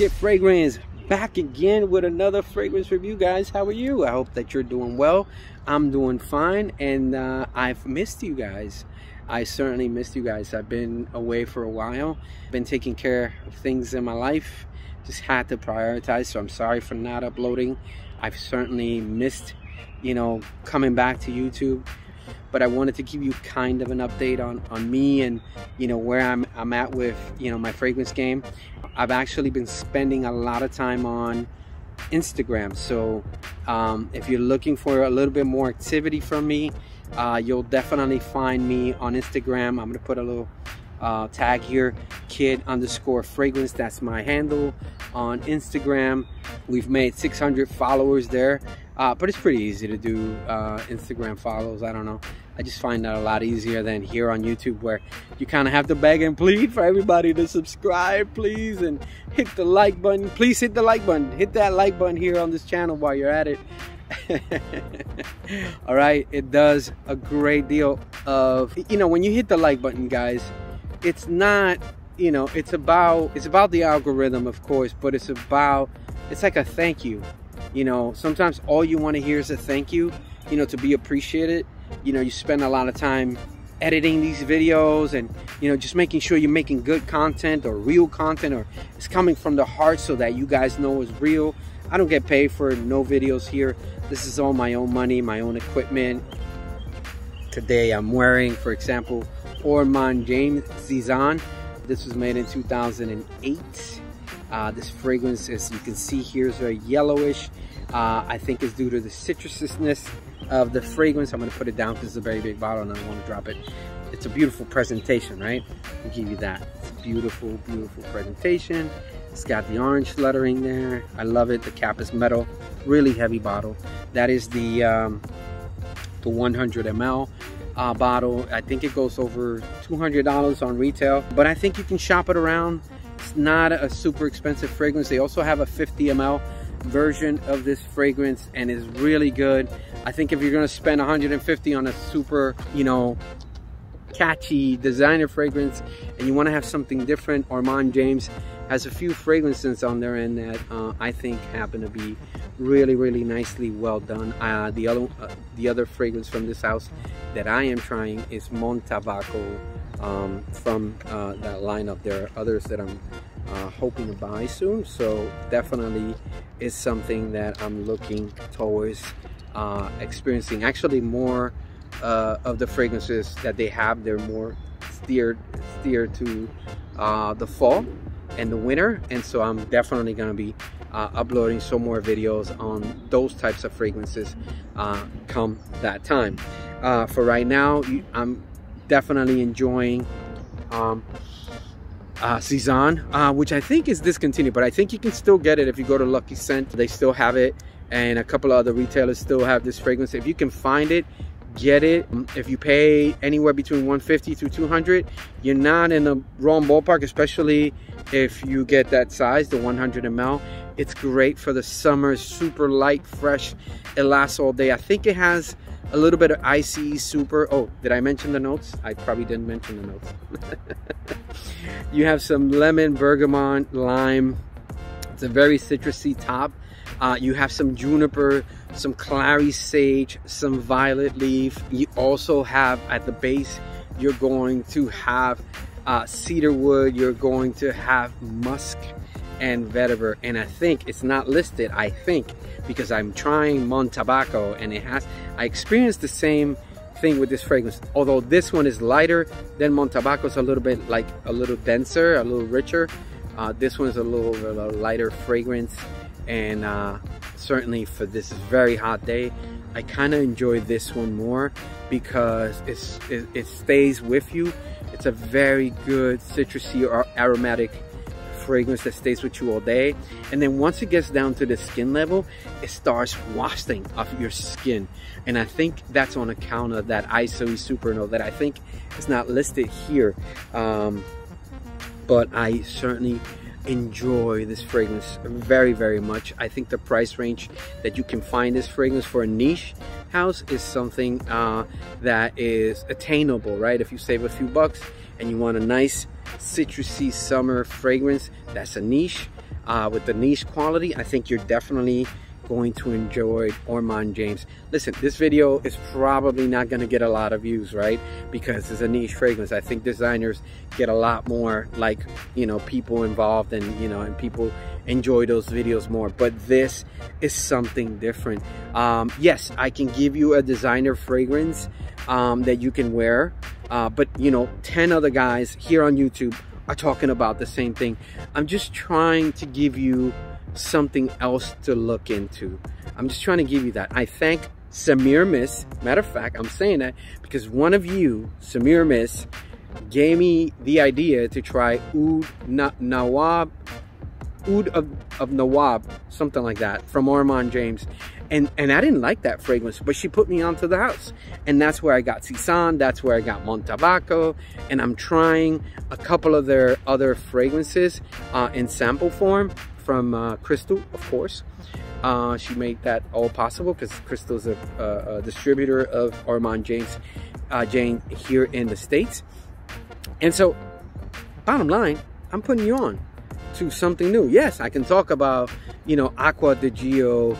Kid Fragrance, back again with another fragrance review, guys. How are you? I hope that you're doing well. I'm doing fine, and I've missed you guys. I certainly missed you guys. I've been away for a while. I've been taking care of things in my life. Just had to prioritize, so I'm sorry for not uploading. I've certainly missed, you know, coming back to YouTube. But I wanted to give you kind of an update on me and, you know, where I'm at with, you know, my fragrance game. I've actually been spending a lot of time on Instagram. So if you're looking for a little bit more activity from me, you'll definitely find me on Instagram. I'm going to put a little tag here, kid_fragrance. That's my handle on Instagram. We've made 600 followers there. But it's pretty easy to do Instagram follows. I don't know. I just find that a lot easier than here on YouTube, where you kind of have to beg and plead for everybody to subscribe, please, and hit the like button. Please hit the like button. Hit that like button here on this channel while you're at it. All right. It does a great deal of, you know, when you hit the like button, guys, it's not, you know, it's about the algorithm, of course, but it's like a thank you. You know, sometimes all you want to hear is a thank you, you know, to be appreciated. You know, you spend a lot of time editing these videos and, you know, just making sure you're making good content or real content, or it's coming from the heart so that you guys know it's real. I don't get paid for no videos here. This is all my own money, my own equipment. Today I'm wearing, for example, Ormonde Jayne Zizan. This was made in 2008. This fragrance, as you can see here, is very yellowish. I think it's due to the citrusousness of the fragrance. I'm going to put it down because it's a very big bottle and I don't want to drop it. It's a beautiful presentation, right? I'll give you that. It's a beautiful, beautiful presentation. It's got the orange lettering there. I love it. The cap is metal. Really heavy bottle. That is the 100 ml. Bottle. I think it goes over $200 on retail, but I think you can shop it around. It's not a super expensive fragrance. They also have a 50 ml version of this fragrance, and it's really good. I think if you're going to spend $150 on a super, you know, catchy designer fragrance, and you want to have something different, Ormonde Jayne has a few fragrances on their end that I think happen to be really, really nicely well done. The other fragrance from this house that I am trying is Montabaco. From that lineup, there are others that I'm hoping to buy soon, so definitely is something that I'm looking towards experiencing. Actually, more of the fragrances that they have, they're more steered to the fall and the winter, and so I'm definitely going to be uploading some more videos on those types of fragrances come that time. For right now, I'm definitely enjoying Cezanne, which I think is discontinued, but I think you can still get it if you go to Lucky Scent. They still have it, and a couple of other retailers still have this fragrance. If you can find it, get it. If you pay anywhere between $150 to $200, you're not in the wrong ballpark, especially if you get that size, the 100 ml. It's great for the summer, super light, fresh. It lasts all day. I think it has a little bit of ISO-E super. Oh, did I mention the notes? I probably didn't mention the notes. You have some lemon, bergamot, lime. It's a very citrusy top. You have some juniper, some clary sage, some violet leaf. You also have at the base, you're going to have cedar wood. You're going to have musk and vetiver, and I think it's not listed, I think, because I'm trying Montabaco, and I experienced the same thing with this fragrance, although this one is lighter than Montabaco. It's a little bit like a little denser, a little richer. This one's a little lighter fragrance, and certainly for this very hot day, I kind of enjoy this one more because it stays with you. It's a very good citrusy or aromatic fragrance that stays with you all day, and then once it gets down to the skin level, it starts washing off your skin, and I think that's on account of that ISO-E super note that I think is not listed here, but I certainly enjoy this fragrance very, very much. I think the price range that you can find this fragrance for a niche house is something that is attainable, right? If you save a few bucks and you want a nice citrusy summer fragrance, that's a niche. with the niche quality, I think you're definitely going to enjoy Ormonde Jayne. Listen, this video is probably not going to get a lot of views, right? Because it's a niche fragrance. I think designers get a lot more, like, you know, people involved, and, you know, and people enjoy those videos more. But this is something different. Yes, I can give you a designer fragrance that you can wear, but, you know, 10 other guys here on YouTube are talking about the same thing. I'm just trying to give you something else to look into. I'm just trying to give you that. I thank Samir Miss. Matter of fact, I'm saying that because one of you, Samir Miss, gave me the idea to try Oud of Nawab, something like that, from Ormonde Jayne. And I didn't like that fragrance, but she put me onto the house. And that's where I got Zizan, that's where I got Montabaco, and I'm trying a couple of their other fragrances in sample form from Crystal, of course. She made that all possible because Crystal's a distributor of Ormonde Jayne, here in the States. And so, bottom line, I'm putting you on to something new. Yes, I can talk about, you know, Acqua di Giò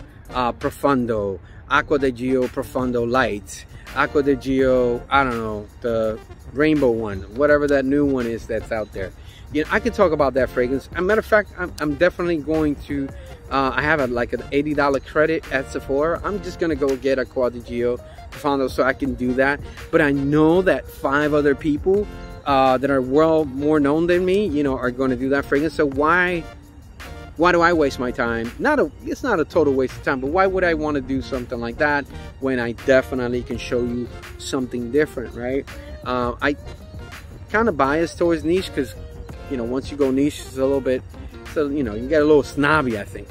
Profondo, Acqua di Giò Profondo Lights, Acqua di Giò, I don't know, the rainbow one, whatever that new one is that's out there. You know, I could talk about that fragrance. As a matter of fact, I'm definitely going to, I have like an $80 credit at Sephora. I'm just gonna go get Acqua di Giò Profondo so I can do that. But I know that 5 other people that are well more known than me, you know, are gonna do that fragrance. So why do I waste my time? It's not a total waste of time, but why would I want to do something like that when I definitely can show you something different, right? I kind of biased towards niche because, you know, once you go niche, it's a little bit, so, you know, you get a little snobby, I think.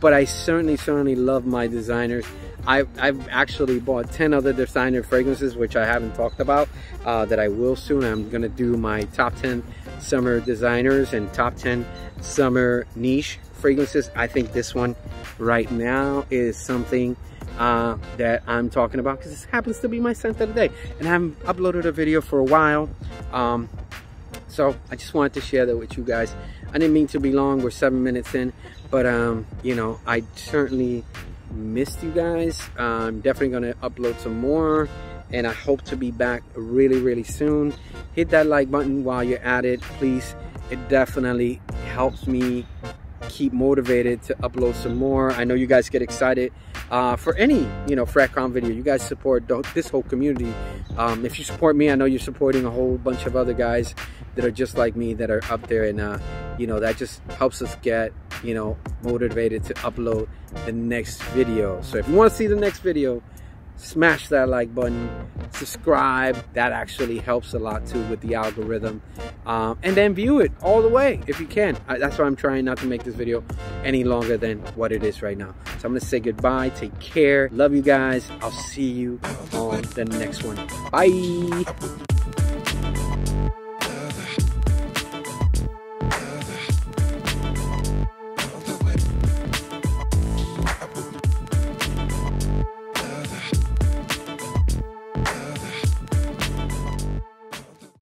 But I certainly love my designers. I've actually bought 10 other designer fragrances, which I haven't talked about, that I will soon. I'm going to do my top 10 summer designers and top 10 summer niche fragrances. I think this one right now is something that I'm talking about because this happens to be my scent of the day. And I haven't uploaded a video for a while. So I just wanted to share that with you guys. I didn't mean to be long. We're 7 minutes in. But, you know, I certainly missed you guys. I'm definitely going to upload some more, and I hope to be back really soon. Hit that like button while you're at it, please. It definitely helps me keep motivated to upload some more. I know you guys get excited for any, you know, FratCon video. You guys support this whole community. If you support me, I know you're supporting a whole bunch of other guys that are just like me that are up there, and you know, that just helps us get, you know, motivated to upload the next video. So if you want to see the next video, smash that like button, subscribe. That actually helps a lot too with the algorithm. And then view it all the way if you can. That's why I'm trying not to make this video any longer than what it is right now. So I'm gonna say goodbye. Take care. Love you guys. I'll see you on the next one. Bye.